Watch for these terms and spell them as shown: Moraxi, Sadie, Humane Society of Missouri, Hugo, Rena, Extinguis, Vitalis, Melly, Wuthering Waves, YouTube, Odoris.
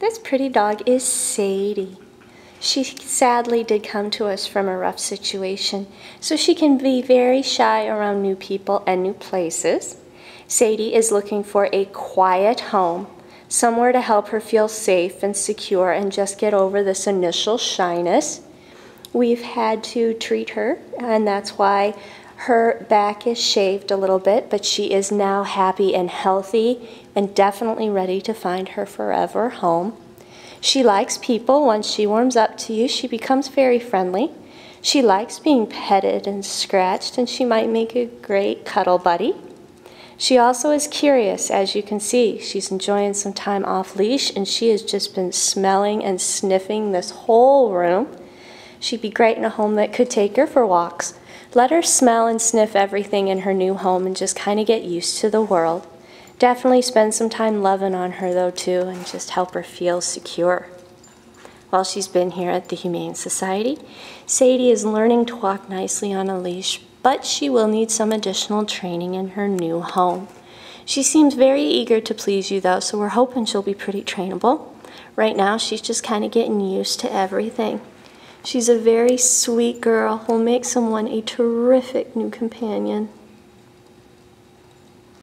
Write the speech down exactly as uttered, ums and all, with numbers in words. This pretty dog is Sadie. She sadly did come to us from a rough situation, so she can be very shy around new people and new places. Sadie is looking for a quiet home, somewhere to help her feel safe and secure and just get over this initial shyness. We've had to treat her, and that's why her back is shaved a little bit, but she is now happy and healthy and definitely ready to find her forever home. She likes people. Once she warms up to you, she becomes very friendly. She likes being petted and scratched, and she might make a great cuddle buddy. She also is curious, as you can see. She's enjoying some time off leash, and she has just been smelling and sniffing this whole room. She'd be great in a home that could take her for walks. Let her smell and sniff everything in her new home and just kind of get used to the world. Definitely spend some time loving on her though too, and just help her feel secure. While she's been here at the Humane Society, Sadie is learning to walk nicely on a leash, but she will need some additional training in her new home. She seems very eager to please you though, so we're hoping she'll be pretty trainable. Right now she's just kind of getting used to everything. She's a very sweet girl who will make someone a terrific new companion.